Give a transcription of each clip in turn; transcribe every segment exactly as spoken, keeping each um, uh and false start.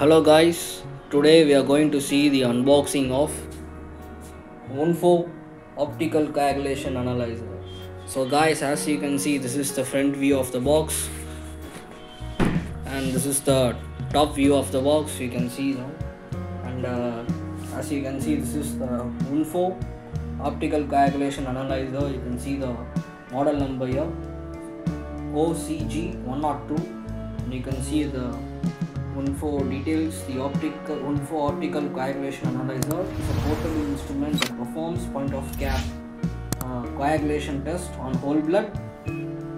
Hello guys, today we are going to see the unboxing of Wondfo Optical Coagulation Analyzer. So guys, as you can see, this is the front view of the box and this is the top view of the box, you can see now. And uh, as you can see, this is the Wondfo Optical Coagulation Analyzer. You can see the model number here, O C G one oh two, and you can see the Wondfo details. The optical Wondfo Optical Coagulation Analyzer is a portable instrument that performs point of care uh, coagulation test on whole blood.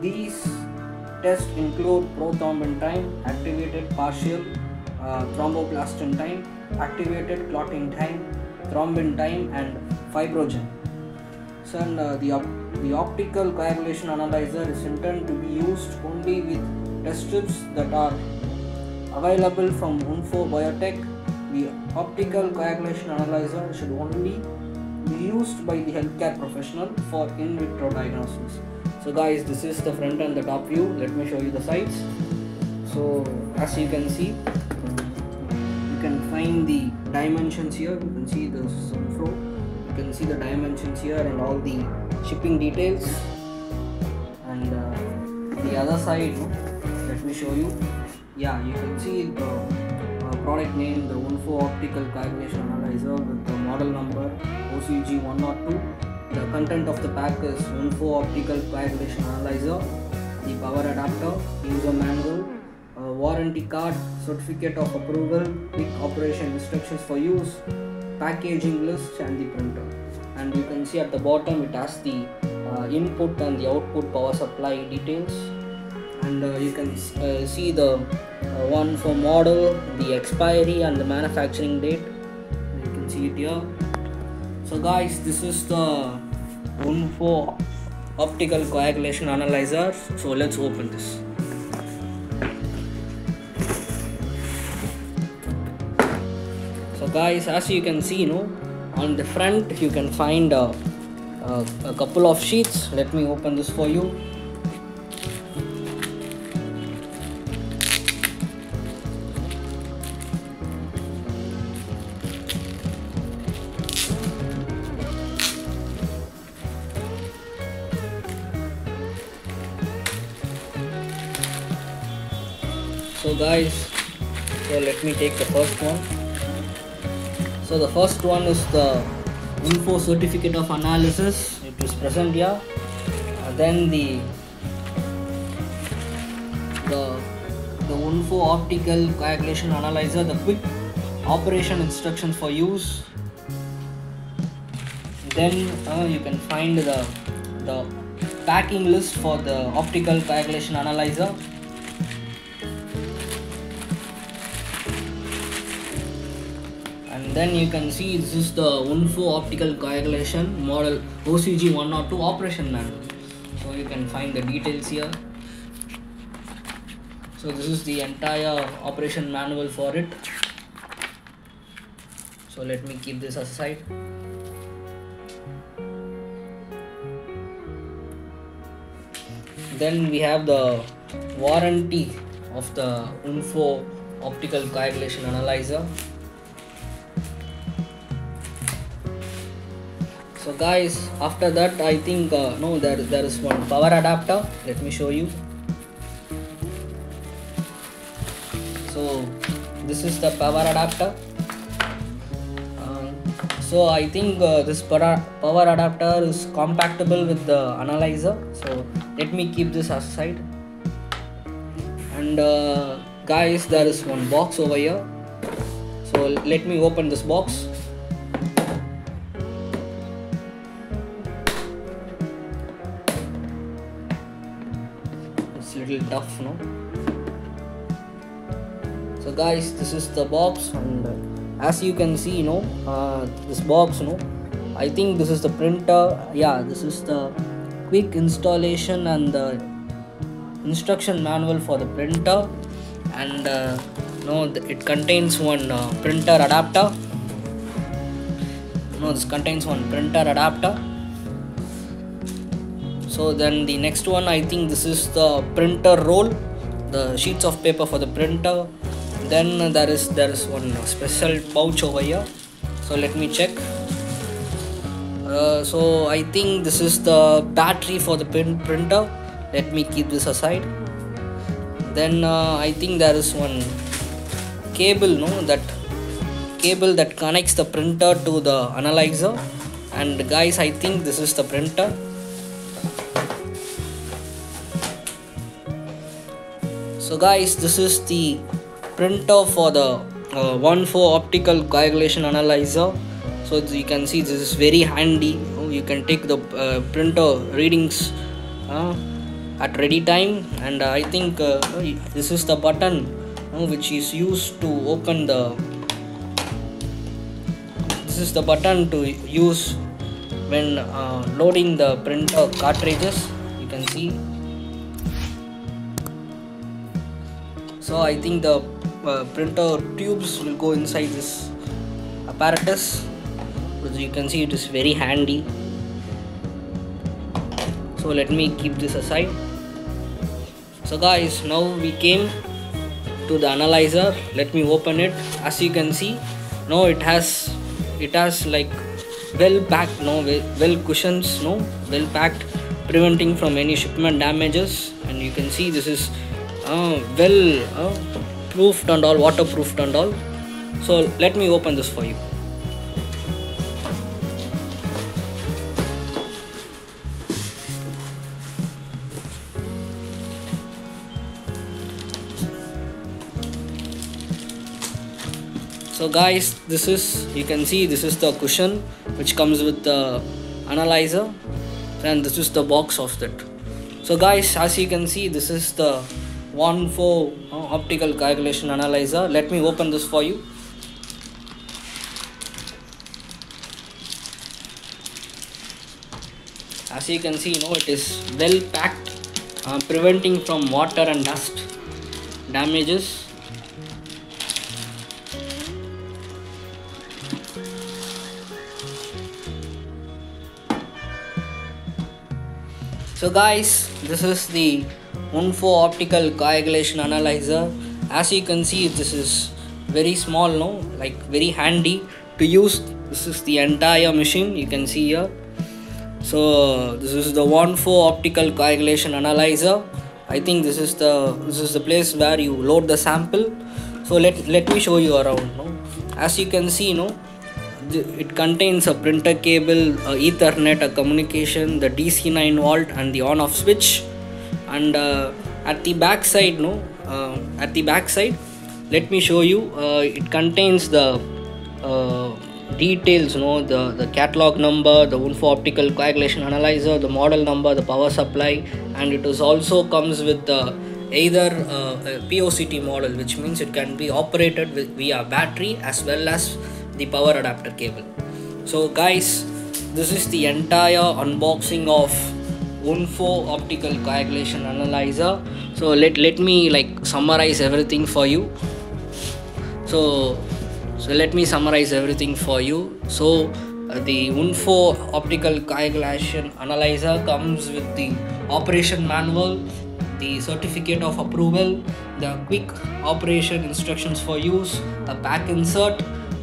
These tests include prothrombin time, activated partial uh, thromboplastin time, activated clotting time, thrombin time, and fibrogen. So, and, uh, the, op the optical coagulation analyzer is intended to be used only with test strips that are available from Wondfo Biotech. The optical coagulation analyzer should only be used by the healthcare professional for in vitro diagnosis. So guys, this is the front and the top view. Let me show you the sides. So as you can see, you can find the dimensions here. You can see the Wondfo. You can see the dimensions here and all the shipping details. And uh, the other side, let me show you. Yeah, you can see the uh, product name, the Wondfo Optical Coagulation Analyzer, with the model number O C G one oh two. The content of the pack is Wondfo Optical Coagulation Analyzer, the power adapter, user manual, uh, warranty card, certificate of approval, quick operation instructions for use, packaging list, and the printer. And you can see at the bottom it has the uh, input and the output power supply details. And uh, you can uh, see the uh, one for model, the expiry, and the manufacturing date. You can see it here. So guys, this is the Wondfo Optical Coagulation Analyzer. So let's open this. So guys, as you can see, you know, on the front you can find a, a, a couple of sheets. Let me open this for you. So guys, so let me take the first one. So the first one is the Wondfo certificate of analysis. It is present here. And then the the the Wondfo optical coagulation analyzer, the quick operation instructions for use. Then uh, you can find the the packing list for the optical coagulation analyzer. And then you can see this is the Wondfo Optical Coagulation model O C G one oh two operation manual. So you can find the details here. So this is the entire operation manual for it. So let me keep this aside. Then we have the warranty of the Wondfo Optical Coagulation Analyzer. So guys, after that I think uh, no there, there is one power adapter. Let me show you. So this is the power adapter. Uh, so I think uh, this power adapter is compatible with the analyzer. So let me keep this aside. And uh, guys, there is one box over here. So let me open this box. Little tough, no? So guys, this is the box, and uh, as you can see, you know, uh, this box, you know, I think this is the printer. Yeah, this is the quick installation and the instruction manual for the printer, and uh, you know, it contains one uh, printer adapter. You know, this contains one printer adapter. So then the next one, I think this is the printer roll, the sheets of paper for the printer, Then there is there is one special pouch over here, so let me check. Uh, so I think this is the battery for the printer. Let me keep this aside. Then uh, I think there is one cable, no, that cable that connects the printer to the analyzer. And guys, I think this is the printer. So guys, this is the printer for the uh, Wondfo Optical Coagulation Analyzer. So you can see this is very handy. You can take the uh, printer readings uh, at ready time, and uh, I think uh, this is the button uh, which is used to open the. This is the button to use when uh, loading the printer cartridges. You can see. So I think the uh, printer tubes will go inside this apparatus. As you can see, it is very handy. So let me keep this aside. So guys, now we came to the analyzer. Let me open it. As you can see, no, it has it has like well packed, no, well cushions, no, well packed, preventing from any shipment damages. And you can see this is uh, well uh, proofed and all, waterproofed and all. So let me open this for you. So guys, this is, you can see this is the cushion which comes with the analyzer, and this is the box of that. So guys, as you can see, this is the Wondfo Optical Coagulation Analyzer. Let me open this for you. As you can see, you know, it is well packed, uh, preventing from water and dust damages. So guys, this is the Wondfo Optical Coagulation Analyzer. As you can see, this is very small, no, like very handy to use. This is the entire machine, you can see here. So this is the Wondfo Optical Coagulation Analyzer. I think this is the this is the place where you load the sample. So let let me show you around. No, as you can see, no, it contains a printer cable, a Ethernet, a communication, the D C nine volt, and the on-off switch. And uh, at the back side, no, uh, at the back side, let me show you. Uh, it contains the uh, details, no, the the catalog number, the Wondfo Optical Coagulation Analyzer, the model number, the power supply, and it is also comes with the either uh, a P O C T model, which means it can be operated with via battery as well as the power adapter cable. So guys, this is the entire unboxing of Wondfo Optical Coagulation Analyzer. So let let me like summarize everything for you. So so let me summarize everything for you. So uh, the Wondfo Optical Coagulation Analyzer comes with the operation manual, the certificate of approval, the quick operation instructions for use, a pack insert,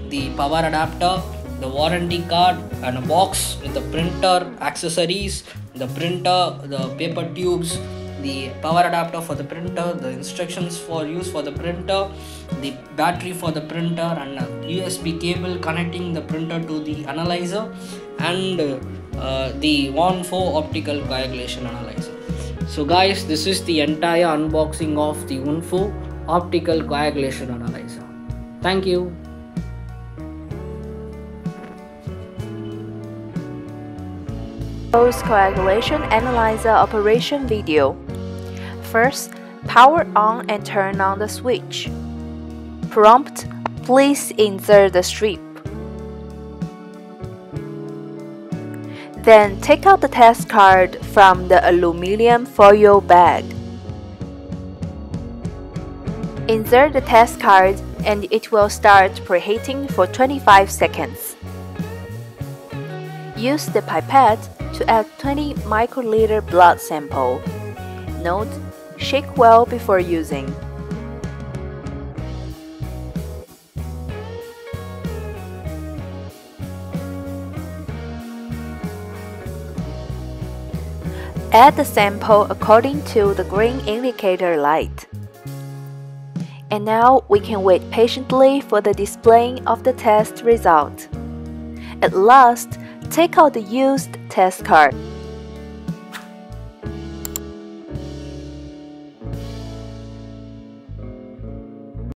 the power adapter, the warranty card, and a box with the printer accessories, the printer, the paper tubes, the power adapter for the printer, the instructions for use for the printer, the battery for the printer, and a U S B cable connecting the printer to the analyzer, and uh, the Wondfo Optical Coagulation Analyzer. So guys, this is the entire unboxing of the Wondfo Optical Coagulation Analyzer. Thank you. Post coagulation analyzer operation video. First, power on and turn on the switch. Prompt, please insert the strip. Then take out the test card from the aluminum foil bag. Insert the test card and it will start preheating for twenty-five seconds. Use the pipette to add twenty microliter blood sample. Note, shake well before using. Add the sample according to the green indicator light. And now we can wait patiently for the displaying of the test result. At last, take out the used test card.